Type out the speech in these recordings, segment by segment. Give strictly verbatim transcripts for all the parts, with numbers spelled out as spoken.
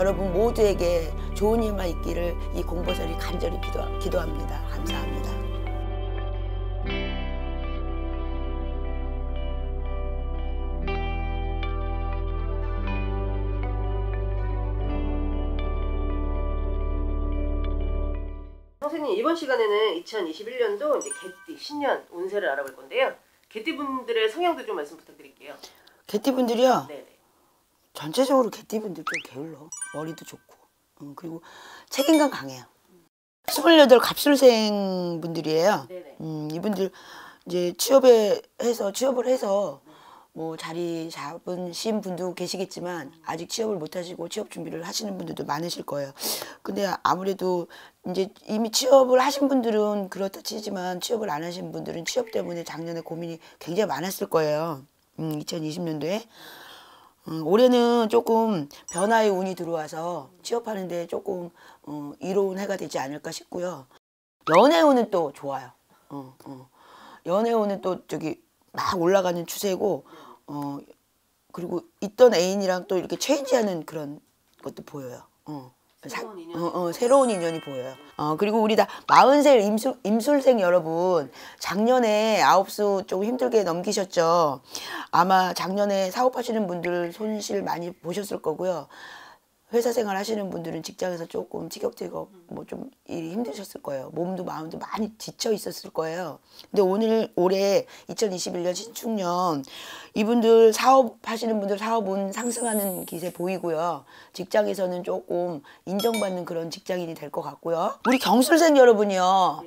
여러분 모두에게 좋은 힘과 있기를 이 공보살이 간절히 기도, 기도합니다. 감사합니다. 선생님, 이번 시간에는 이천이십일 년도 이제 개띠 신년 운세를 알아볼 건데요. 개띠분들의 성향도 좀 말씀 부탁드릴게요. 개띠분들이요? 네. 전체적으로 개띠분들 좀 게을러. 머리도 좋고. 음, 그리고 책임감 강해요. 스물여덟 갑술생 분들이에요. 음, 이분들 이제 취업에 해서 취업을 해서 뭐 자리 잡으신 분도 계시겠지만 아직 취업을 못 하시고 취업 준비를 하시는 분들도 많으실 거예요. 근데 아무래도 이제 이미 취업을 하신 분들은 그렇다 치지만 취업을 안 하신 분들은 취업 때문에 작년에 고민이 굉장히 많았을 거예요. 음, 이천이십 년도에. 음, 올해는 조금 변화의 운이 들어와서 취업하는데 조금 어, 이로운 해가 되지 않을까 싶고요. 연애운은 또 좋아요. 어, 어. 연애운은 또 저기 막 올라가는 추세고, 어, 그리고 있던 애인이랑 또 이렇게 체인지하는 그런 것도 보여요. 어. 새로운 인연. 어, 어, 새로운 인연이 보여요. 어, 그리고 우리 다 마흔 살 임술, 임술생 여러분, 작년에 아홉 수 조금 힘들게 넘기셨죠. 아마 작년에 사업하시는 분들 손실 많이 보셨을 거고요. 회사 생활 하시는 분들은 직장에서 조금 티격태격 뭐 좀 일이 힘드셨을 거예요. 몸도 마음도 많이 지쳐 있었을 거예요. 근데 오늘 올해 이천이십일 년 신축년 이분들 사업하시는 분들 사업은 상승하는 기세 보이고요. 직장에서는 조금 인정받는 그런 직장인이 될 것 같고요. 우리 경술생 여러분이요.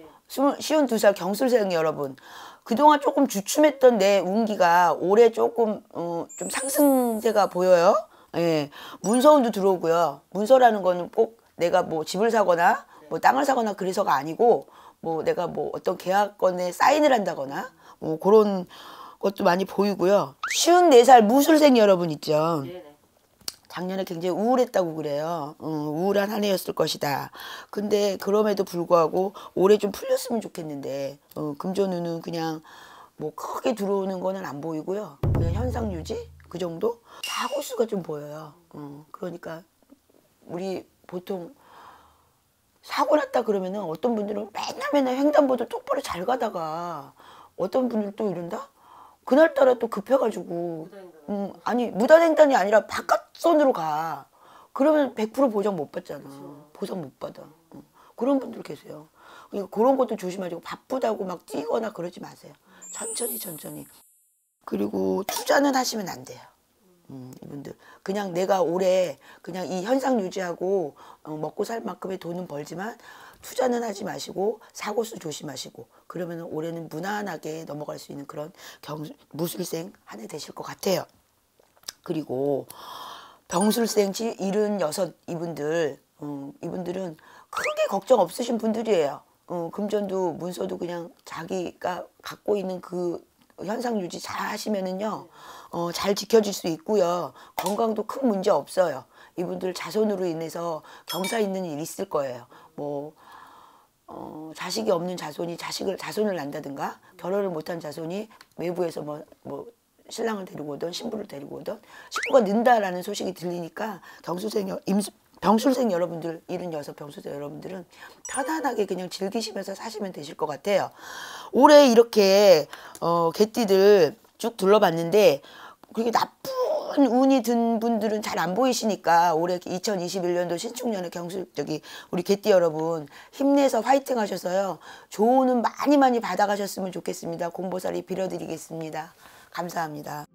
쉰두 살 경술생 여러분. 그동안 조금 주춤했던 내 운기가 올해 조금 어, 좀 상승세가 보여요. 예, 문서운도 들어오고요. 문서라는 거는 꼭 내가 뭐 집을 사거나 뭐 땅을 사거나 그래서가 아니고 뭐 내가 뭐 어떤 계약건에 사인을 한다거나 뭐 그런 것도 많이 보이고요. 쉰네 살 무술생 여러분 있죠. 작년에 굉장히 우울했다고 그래요. 음, 우울한 한 해였을 것이다. 근데 그럼에도 불구하고 올해 좀 풀렸으면 좋겠는데 어, 금전운은 그냥 뭐 크게 들어오는 거는 안 보이고요. 그냥 현상 유지? 그 정도? 사고수가 좀 보여요. 어, 그러니까 우리 보통 사고 났다 그러면은 어떤 분들은 맨날 맨날 횡단보도 똑바로 잘 가다가 어떤 분들은 또 이런다? 그날따라 또 급해가지고 음, 아니 무단횡단이 아니라 바깥선으로 가. 그러면 백 퍼센트 보장 못 받잖아. 보상 못 받아. 어, 그런 분들 계세요. 그러니까 그런 것도 조심하시고 바쁘다고 막 뛰거나 그러지 마세요. 천천히 천천히. 그리고 투자는 하시면 안 돼요. 음, 이분들 그냥 내가 올해 그냥 이 현상 유지하고 어, 먹고 살 만큼의 돈은 벌지만 투자는 하지 마시고 사고수 조심하시고 그러면 올해는 무난하게 넘어갈 수 있는 그런 경, 무술생 한 해 되실 것 같아요. 그리고 병술생 일흔여섯 이분들 음, 이분들은 크게 걱정 없으신 분들이에요. 음, 금전도 문서도 그냥 자기가 갖고 있는 그 현상 유지 잘 하시면은요, 어, 잘 지켜질 수 있고요. 건강도 큰 문제 없어요. 이분들 자손으로 인해서 경사 있는 일이 있을 거예요. 뭐, 어, 자식이 없는 자손이 자식을, 자손을 낳는다든가, 결혼을 못한 자손이 외부에서 뭐, 뭐, 신랑을 데리고 오든, 신부를 데리고 오든, 식구가 는다라는 소식이 들리니까, 경수생, 임수, 병술생 여러분들, 일흔여섯 병술생 여러분들은 편안하게 그냥 즐기시면서 사시면 되실 것 같아요. 올해 이렇게 어, 개띠들 쭉 둘러봤는데 그렇게 나쁜 운이 든 분들은 잘 안 보이시니까 올해 이천이십일 년도 신축년에 경술 저기 우리 개띠 여러분 힘내서 화이팅 하셔서요. 좋은 운 많이 많이 받아가셨으면 좋겠습니다. 공보살이 빌어드리겠습니다. 감사합니다.